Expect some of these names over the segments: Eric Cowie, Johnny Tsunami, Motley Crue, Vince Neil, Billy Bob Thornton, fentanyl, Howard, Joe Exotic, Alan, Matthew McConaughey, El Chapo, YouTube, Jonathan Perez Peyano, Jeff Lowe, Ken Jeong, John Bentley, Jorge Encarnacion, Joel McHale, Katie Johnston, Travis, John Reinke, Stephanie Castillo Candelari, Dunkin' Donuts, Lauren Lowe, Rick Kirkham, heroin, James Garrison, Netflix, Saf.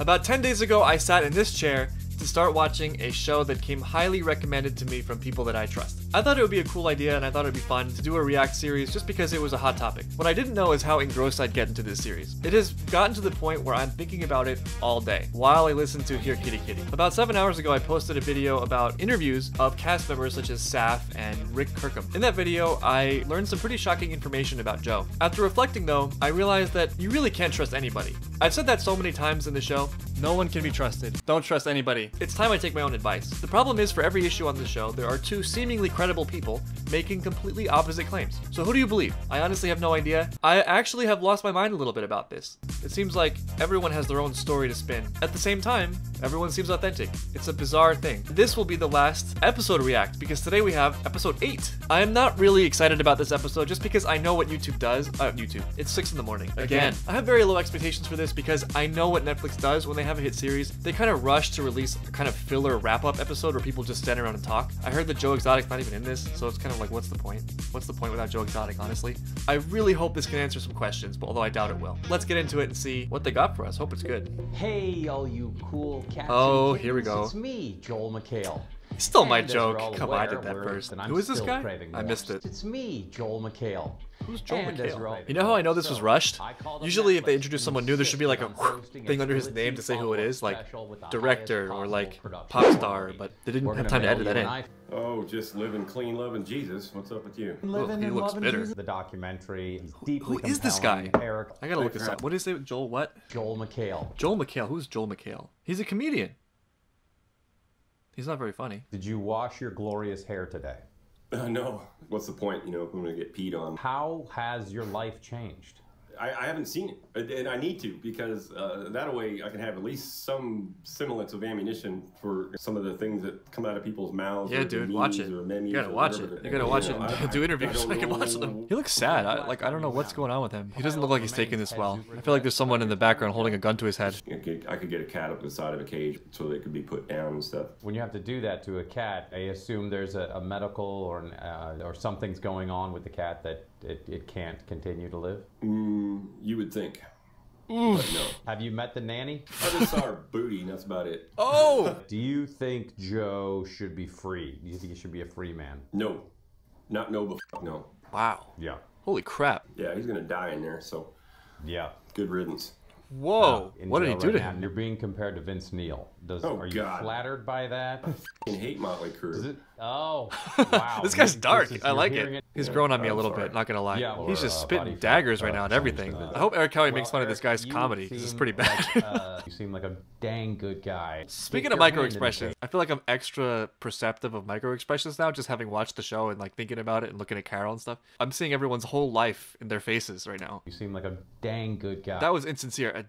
About 10 days ago, I sat in this chair to start watching a show that came highly recommended to me from people that I trust. I thought it would be a cool idea and I thought it would be fun to do a react series just because it was a hot topic. What I didn't know is how engrossed I'd get into this series. It has gotten to the point where I'm thinking about it all day while I listen to Here Kitty Kitty. About 7 hours ago, I posted a video about interviews of cast members such as Saf and Rick Kirkham. In that video, I learned some pretty shocking information about Joe. After reflecting though, I realized that you really can't trust anybody. I've said that so many times in the show. No one can be trusted. Don't trust anybody. It's time I take my own advice. The problem is, for every issue on the show, there are two seemingly credible people making completely opposite claims. So who do you believe? I honestly have no idea. I actually have lost my mind a little bit about this. It seems like everyone has their own story to spin. At the same time, everyone seems authentic. It's a bizarre thing. This will be the last episode react because today we have episode 8. I am not really excited about this episode just because I know what YouTube does. YouTube. It's 6 in the morning. Again. I have very low expectations for this because I know what Netflix does when they have a hit series. They kind of rush to release a kind of filler wrap-up episode where people just stand around and talk. I heard that Joe Exotic's not even in this, so it's kind of like, what's the point? What's the point without Joe Exotic, honestly? I really hope this can answer some questions, but although I doubt it will. Let's get into it and see what they got for us. Hope it's good. Hey, all you cool cats. Oh, here we go. It's me, Joel McHale. Still my joke. Come on, I did that first. Who is this guy? I missed it. It's me, Joel McHale. Who's Joel McHale? You know how I know this was rushed? Usually if they introduce someone new, there should be like a thing under his name to say who it is, like director or like pop star, but they didn't have time to edit that in. Oh, just living clean, loving Jesus. What's up with you? Living he looks bitter. The documentary is deeply compelling. Who is this guy? Eric. I gotta look this up. What did he say? Joel what? Joel McHale. Joel McHale. Who's Joel McHale? He's a comedian. He's not very funny. Did you wash your glorious hair today? No. What's the point, you know, if I'm going to get peed on? How has your life changed? I haven't seen it, and I need to, because that way I can have at least some semblance of ammunition for some of the things that come out of people's mouths. Yeah, dude, watch it. You gotta watch it. You gotta watch it and do interviews so I can watch them. He looks sad. I don't know what's going on with him. He doesn't look like he's taking this well. I feel like there's someone in the background holding a gun to his head. I could get a cat up the side of a cage so they could be put down and stuff. When you have to do that to a cat, I assume there's a medical or something's going on with the cat that it can't continue to live? You would think. But no. Have you met the nanny? I just saw her booty and that's about it. Oh! Do you think Joe should be free? Do you think he should be a free man? No. Not no, but f no. Wow. Yeah. Holy crap. Yeah, he's gonna die in there, so. Yeah. Good riddance. Whoa! What did he do to him? You're being compared to Vince Neil. Are you flattered by that? I f***ing hate Motley Crue. Oh, wow. This guy's dark. I like it. He's grown on me a little bit, not gonna lie. Yeah, he's just spitting daggers right now at everything. I hope Eric Cowie makes fun of this guy's comedy. This is pretty bad. You seem like a dang good guy. Speaking of micro-expressions, I feel like I'm extra perceptive of micro-expressions now, just having watched the show and like thinking about it and looking at Carol and stuff. I'm seeing everyone's whole life in their faces right now. You seem like a dang good guy. That was insincere. A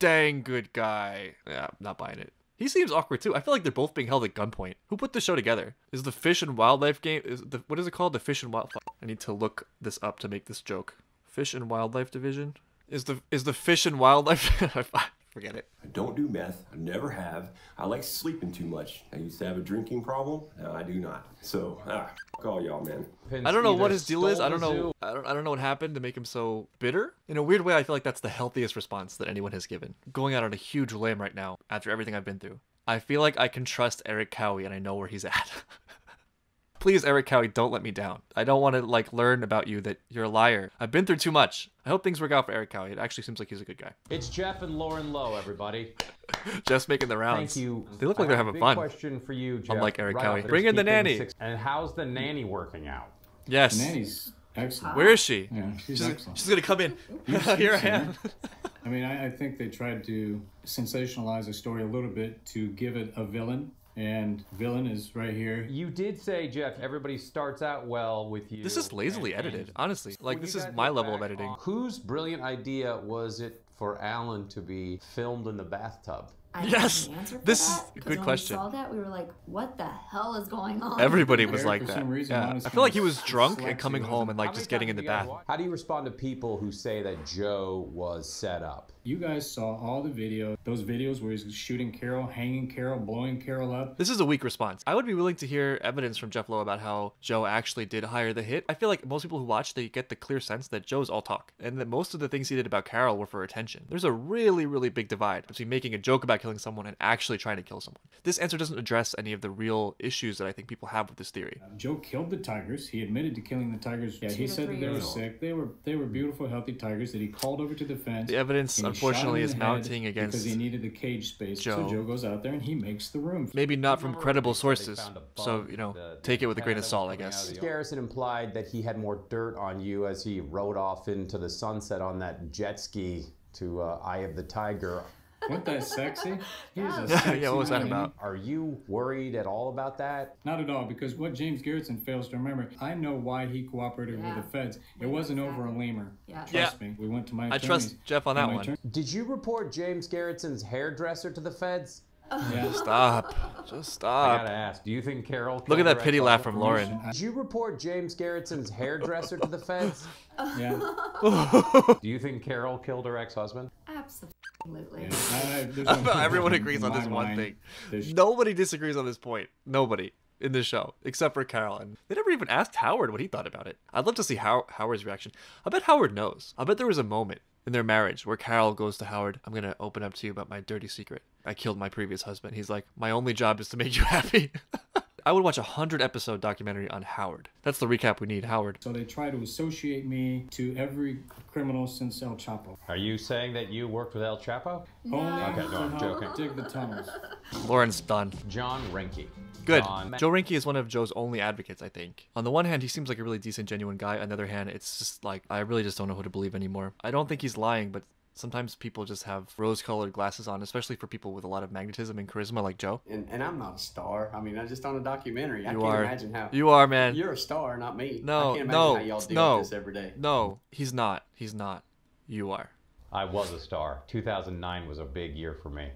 dang good guy. Yeah, I'm not buying it. He seems awkward too. I feel like they're both being held at gunpoint. Who put the show together? Is the Fish and Wildlife game? What is it called? The Fish and Wildlife. I need to look this up to make this joke. Fish and Wildlife Division. Is the Fish and Wildlife? Forget it. I don't do meth. I never have. I like sleeping too much. I used to have a drinking problem. Now I do not. So, f*** all y'all, man. I don't know what his deal is. I don't know. I don't know what happened to make him so bitter. In a weird way, I feel like that's the healthiest response that anyone has given. Going out on a huge limb right now after everything I've been through. I feel like I can trust Eric Cowie and I know where he's at. Please, Eric Cowie, don't let me down. I don't want to, like, learn about you that you're a liar. I've been through too much. I hope things work out for Eric Cowie. It actually seems like he's a good guy. It's Jeff and Lauren Lowe, everybody. Jeff's making the rounds. Thank you. They look like they're having fun. Question for you, Jeff. Unlike Eric Cowie. Bring in the nanny. And how's the nanny working out? Yes. The nanny's excellent. Where is she? Yeah, she's excellent. She's going to come in. Here I am. I mean, I think they tried to sensationalize the story a little bit to give it a villain. And villain is right here. You did say, Jeff, everybody starts out well with you. This is lazily edited, honestly. Like, this is my level of editing. Whose brilliant idea was it for Alan to be filmed in the bathtub? I don't have an answer for that, is a good question. When we saw that, we were like, what the hell is going on? Everybody was like that. Yeah. I feel like he was drunk and coming home and like just getting in the bath. How do you respond to people who say that Joe was set up? You guys saw all the videos, those videos where he's shooting Carol, hanging Carol, blowing Carol up. This is a weak response. I would be willing to hear evidence from Jeff Lowe about how Joe actually did hire the hit. I feel like most people who watch, they get the clear sense that Joe's all talk and that most of the things he did about Carol were for attention. There's a really, really big divide between making a joke about killing someone and actually trying to kill someone. This answer doesn't address any of the real issues that I think people have with this theory. Joe killed the tigers. He admitted to killing the tigers. Yeah, he said that they were sick. They were beautiful, healthy tigers that he called over to the fence. The evidence, unfortunately, is mounting against Joe. Because he needed the cage space. So Joe goes out there and he makes the room. Maybe not from credible sources. So, you know, take it with a grain of salt, I guess. Garrison implied that he had more dirt on you as he rode off into the sunset on that jet ski to Eye of the Tiger. Wasn't that sexy? He was a sexy what was that about? Are you worried at all about that? Not at all, because what James Garrison fails to remember, I know why he cooperated with the feds. It wasn't over a lemur. Yeah. Trust me. We went to my attorney. I trust Jeff on that one. Did you report James Garrison's hairdresser to the feds? Yeah. Stop. Just stop. I gotta ask, do you think Carol... Look at that pity laugh from Lauren. Did you report James Garrison's hairdresser to the feds? Yeah. Do you think Carol killed her ex-husband? Absolutely. Yeah. Everyone agrees on this one thing. Nobody disagrees on this point. Nobody in this show, except for Carol. And they never even asked Howard what he thought about it. I'd love to see Howard's reaction. I bet Howard knows. I bet there was a moment in their marriage where Carol goes to Howard, I'm gonna open up to you about my dirty secret. I killed my previous husband. He's like, my only job is to make you happy. I would watch a 100-episode documentary on Howard. That's the recap we need, Howard. So they try to associate me to every criminal since El Chapo. Are you saying that you worked with El Chapo? No. Okay, no, I'm joking. Dig the tunnels. Lauren's done. John Reinke. Good. Joe Reinke is one of Joe's only advocates, I think. On the one hand, he seems like a really decent, genuine guy. On the other hand, it's just like, I really just don't know who to believe anymore. I don't think he's lying, but sometimes people just have rose-colored glasses on, especially for people with a lot of magnetism and charisma like Joe. And I'm not a star. I mean, I'm just on a documentary. I can't imagine how... You are, man. You're a star, not me. No, I can't imagine how y'all deal with this every day. No, he's not. He's not. You are. I was a star. 2009 was a big year for me.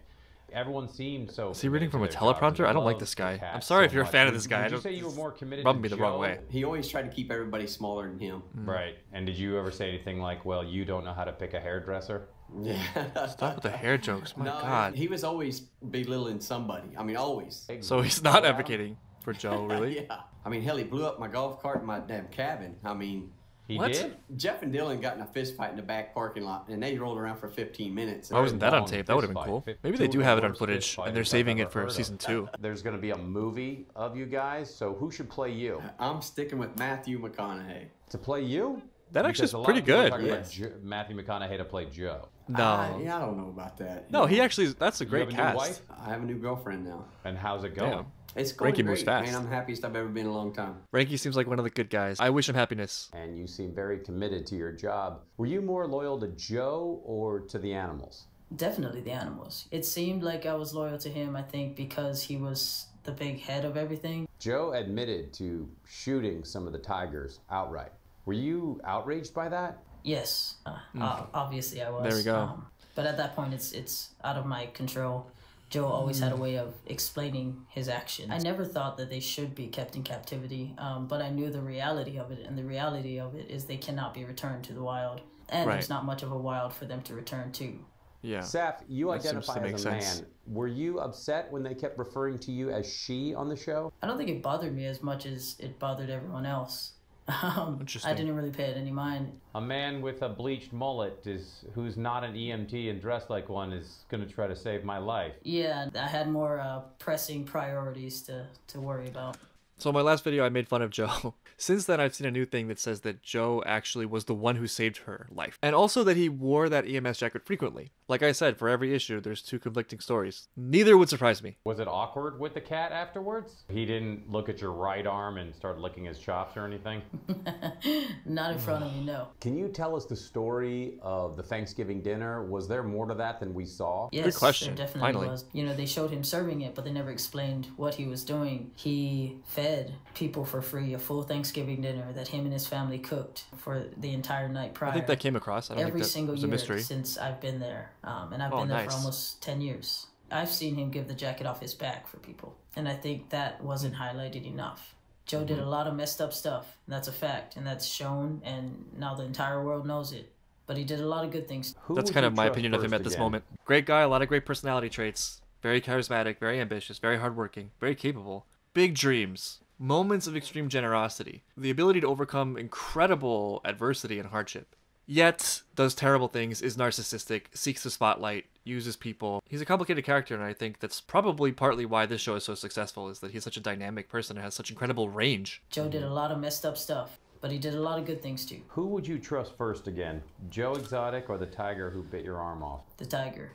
Everyone seemed so... Is he reading from a teleprompter? I don't like this guy. I'm sorry if you're a fan of this guy. Did you say you were more committed to Joe? Rubbed me the wrong way. He always tried to keep everybody smaller than him. Mm. Right. And did you ever say anything like, well, you don't know how to pick a hairdresser? Yeah. Stop with the hair jokes. My God. He was always belittling somebody. I mean, always. So he's not advocating for Joe, really? Yeah. I mean, hell, he blew up my golf cart in my damn cabin. I mean... He did? Jeff and Dylan got in a fist fight in the back parking lot, and they rolled around for 15 minutes. Why wasn't that on tape? That would have been cool. Maybe they do have it on footage, and they're saving it for season 2. There's going to be a movie of you guys, so who should play you? I'm sticking with Matthew McConaughey. To play you? That actually is pretty good. About Matthew McConaughey to play Joe. No. I don't know about that. No, he actually, that's a great cast. I have a new girlfriend now. And how's it going? Damn. It's going great, moves fast. Man, I'm happiest I've ever been in a long time. Reinke seems like one of the good guys. I wish him happiness. And you seem very committed to your job. Were you more loyal to Joe or to the animals? Definitely the animals. It seemed like I was loyal to him, I think, because he was the big head of everything. Joe admitted to shooting some of the tigers outright. Were you outraged by that? Yes. Obviously I was. There we go. But at that point, it's out of my control. Joe always had a way of explaining his actions. I never thought that they should be kept in captivity, but I knew the reality of it, and the reality of it is they cannot be returned to the wild, and there's not much of a wild for them to return to. Yeah. Saf, you identify as a man. Were you upset when they kept referring to you as she on the show? I don't think it bothered me as much as it bothered everyone else. I didn't really pay it any mind. A man with a bleached mullet who's not an EMT and dressed like one is going to try to save my life. Yeah, I had more pressing priorities to worry about. So in my last video, I made fun of Joe. Since then, I've seen a new thing that says that Joe actually was the one who saved her life. And also that he wore that EMS jacket frequently. Like I said, for every issue, there's two conflicting stories. Neither would surprise me. Was it awkward with the cat afterwards? He didn't look at your right arm and start licking his chops or anything? Not in front of me, no. Can you tell us the story of the Thanksgiving dinner? Was there more to that than we saw? Yes, good question. There definitely was. You know, they showed him serving it, but they never explained what he was doing. He fed people for free, a full Thanksgiving dinner that him and his family cooked for the entire night prior. I think that came across. I don't think that was a mystery. Every single year since I've been there, and I've been there for almost 10 years. I've seen him give the jacket off his back for people, and I think that wasn't highlighted enough. Joe did a lot of messed up stuff, and that's a fact, and that's shown, and now the entire world knows it. But he did a lot of good things. That's kind of my opinion of him at this moment. Great guy, a lot of great personality traits. Very charismatic, very ambitious, very hardworking, very capable. Big dreams. Moments of extreme generosity. The ability to overcome incredible adversity and hardship. Yet, does terrible things, is narcissistic, seeks the spotlight, uses people. He's a complicated character, and I think that's probably partly why this show is so successful, is that he's such a dynamic person and has such incredible range. Joe did a lot of messed up stuff, but he did a lot of good things too. Who would you trust first again? Joe Exotic or the tiger who bit your arm off? The tiger.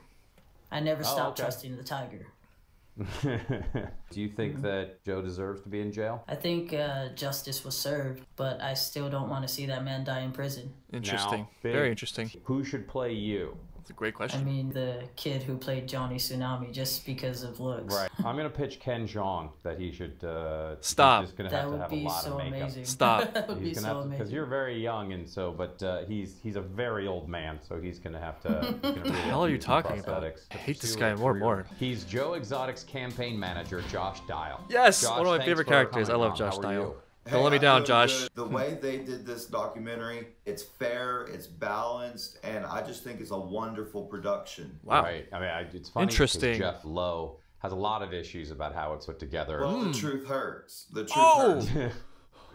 I never stopped trusting the tiger. Do you think that Joe deserves to be in jail? I think justice was served, but I still don't want to see that man die in prison. Interesting. Now, very interesting. Who should play you? That's a great question. I mean, the kid who played Johnny Tsunami, just because of looks. Right. I'm going to pitch Ken Jeong that he should... Stop. That would be so amazing. Stop. That would be so amazing. Because you're very young, and so, but he's a very old man, so he's going to have to... What the hell are you talking about? I hate this guy more and more. He's Joe Exotic's campaign manager, Josh Dial. Yes, Josh, one of my favorite characters. I love Josh Dial. Don't let me down, Josh. The way they did this documentary, it's fair, it's balanced, and I just think it's a wonderful production. Wow. Right. I mean, it's funny because Jeff Lowe has a lot of issues about how it's put together. Well, the truth hurts. The truth hurts.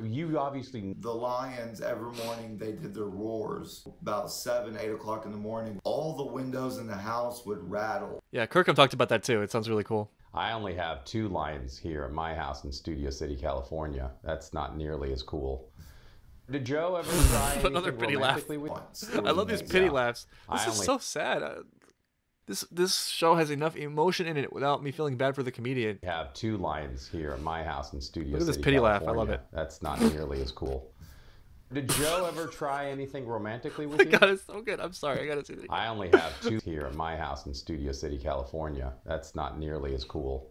You obviously... The lions, every morning, they did their roars about 7, 8 o'clock in the morning. All the windows in the house would rattle. Yeah, Kirkham talked about that, too. It sounds really cool. I only have 2 lions here at my house in Studio City, California. That's not nearly as cool. Did Joe ever try another pity laugh? I love these pity laughs. This is so sad. This show has enough emotion in it without me feeling bad for the comedian. I have 2 lions here at my house in Studio City, California. Look at this pity laugh. I love it. That's not nearly as cool. Did Joe ever try anything romantically with you? God, it's so good. I'm sorry. I gotta see that. I only have 2 here at my house in Studio City, California. That's not nearly as cool.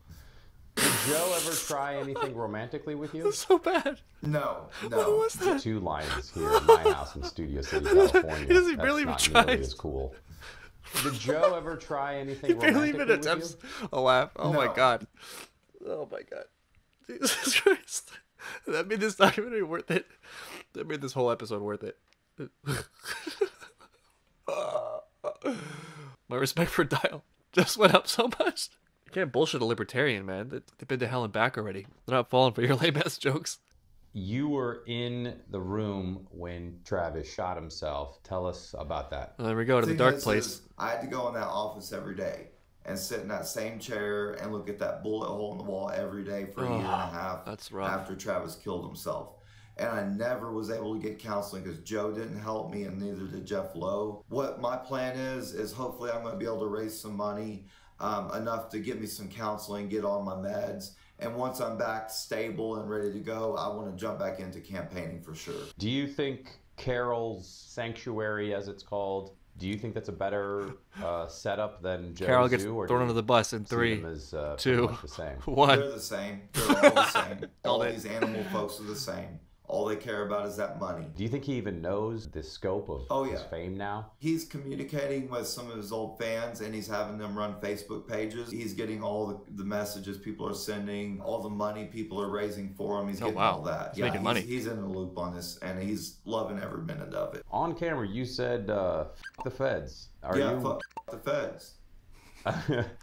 Did Joe ever try anything romantically with you? That's so bad. No, no. What was that? 2 lions here at my house in Studio City, California. He doesn't barely even try. That's not nearly as cool. Did Joe ever try anything romantically with you? He barely even attempts a laugh. Oh my God. Oh my God. Jesus Christ. That made this documentary worth it. That made this whole episode worth it. My respect for Dial just went up so much. You can't bullshit a libertarian, man. They've been to hell and back already. They're not falling for your lame-ass jokes. You were in the room when Travis shot himself. Tell us about that. There we go, to the dark place. I had to go in that office every day and sit in that same chair and look at that bullet hole in the wall every day for a year and a half after Travis killed himself. And I never was able to get counseling because Joe didn't help me and neither did Jeff Lowe. What my plan is hopefully I'm going to be able to raise some money enough to get me some counseling, get on my meds. And once I'm back stable and ready to go, I want to jump back into campaigning for sure. Do you think Carol's Sanctuary, as it's called, do you think that's a better setup than Joe's? Carol gets thrown under the bus in 3, 2, 1. They're the same. They're all the same. All these animal folks are the same. All they care about is that money. Do you think he even knows the scope of his fame now? He's communicating with some of his old fans and he's having them run Facebook pages. He's getting all the messages people are sending, all the money people are raising for him. He's getting all that. He's making money. He's in the loop on this and he's loving every minute of it. On camera, you said, F the feds. Yeah, fuck the feds.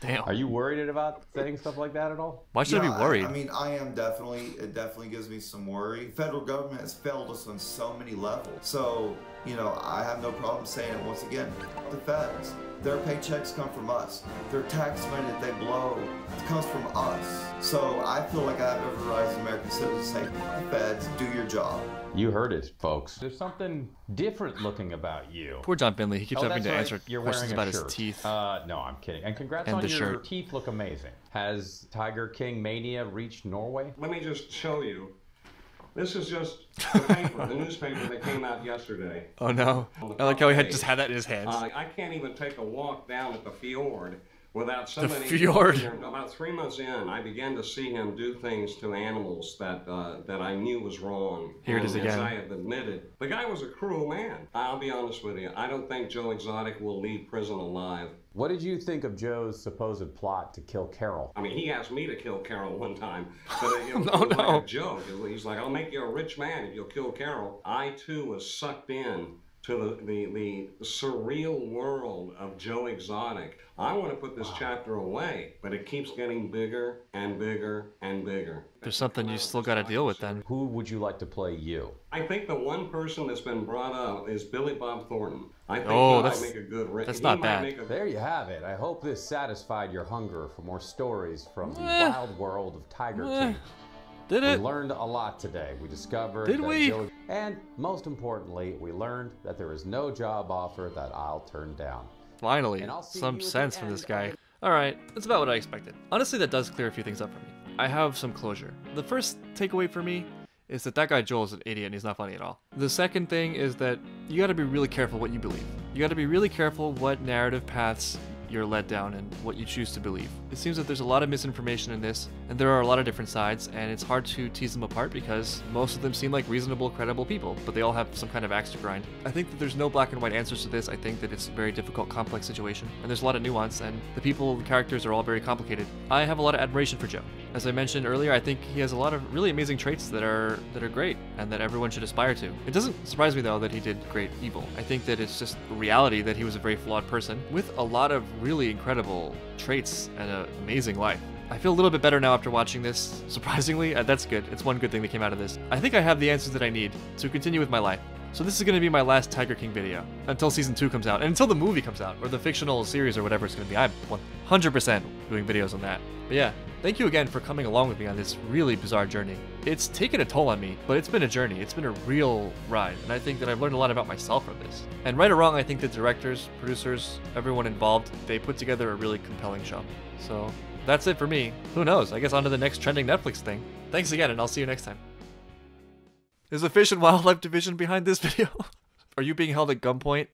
Damn. Are you worried about saying stuff like that at all? Why should I be worried? I mean, I am definitely. It definitely gives me some worry. Federal government has failed us on so many levels. So, you know, I have no problem saying it once again. The feds, their paychecks come from us. Their tax money that they blow, it comes from us. So I feel like I have every right as an American citizen to say, the feds, do your job. You heard it, folks. There's something different looking about you. Poor John Bentley. He keeps having to answer questions about his teeth. No, I'm kidding. And congrats on your shirt. Teeth look amazing. Has Tiger King mania reached Norway? Let me just show you. This is just the paper, the newspaper that came out yesterday. Oh, no. I like how he had just had that in his hands. I can't even take a walk down at the fjord without somebody... The fjord. About 3 months in, I began to see him do things to animals that I knew was wrong. Here it is again. As I have admitted, the guy was a cruel man. I'll be honest with you. I don't think Joe Exotic will leave prison alive. What did you think of Joe's supposed plot to kill Carol? I mean, he asked me to kill Carol one time, but it was like a joke. He's like, I'll make you a rich man if you'll kill Carol. I, too, was sucked in to the surreal world of Joe Exotic. I want to put this chapter away, but it keeps getting bigger and bigger and bigger. There's something you still got to deal with then. Who would you like to play you? I think the one person that's been brought up is Billy Bob Thornton. I think he might make a good Rick. That's not bad. There you have it. I hope this satisfied your hunger for more stories from the wild world of Tiger King. Did it? We learned a lot today. We discovered and most importantly, we learned that there is no job offer that I'll turn down. Finally, some sense from this guy. All right, that's about what I expected. Honestly, that does clear a few things up for me. I have some closure. The first takeaway for me is that that guy Joel is an idiot and he's not funny at all. The second thing is that you gotta be really careful what you believe. You gotta be really careful what narrative paths you're led down and what you choose to believe. It seems that there's a lot of misinformation in this, and there are a lot of different sides, and it's hard to tease them apart because most of them seem like reasonable, credible people, but they all have some kind of axe to grind. I think that there's no black and white answers to this. I think that it's a very difficult, complex situation, and there's a lot of nuance, and the people and characters are all very complicated. I have a lot of admiration for Joe. As I mentioned earlier, I think he has a lot of really amazing traits that are great and that everyone should aspire to. It doesn't surprise me, though, that he did great evil. I think that it's just reality that he was a very flawed person with a lot of really incredible traits and an amazing life. I feel a little bit better now after watching this, surprisingly. That's good. It's one good thing that came out of this. I think I have the answers that I need to continue with my life. So this is going to be my last Tiger King video until season 2 comes out, and until the movie comes out, or the fictional series or whatever it's going to be. I'm 100% doing videos on that. But yeah, thank you again for coming along with me on this really bizarre journey. It's taken a toll on me, but it's been a journey. It's been a real ride, and I think that I've learned a lot about myself from this. And right or wrong, I think the directors, producers, everyone involved, they put together a really compelling show. So that's it for me. Who knows? I guess on to the next trending Netflix thing. Thanks again, and I'll see you next time. Is the Fish and Wildlife Division behind this video? Are you being held at gunpoint?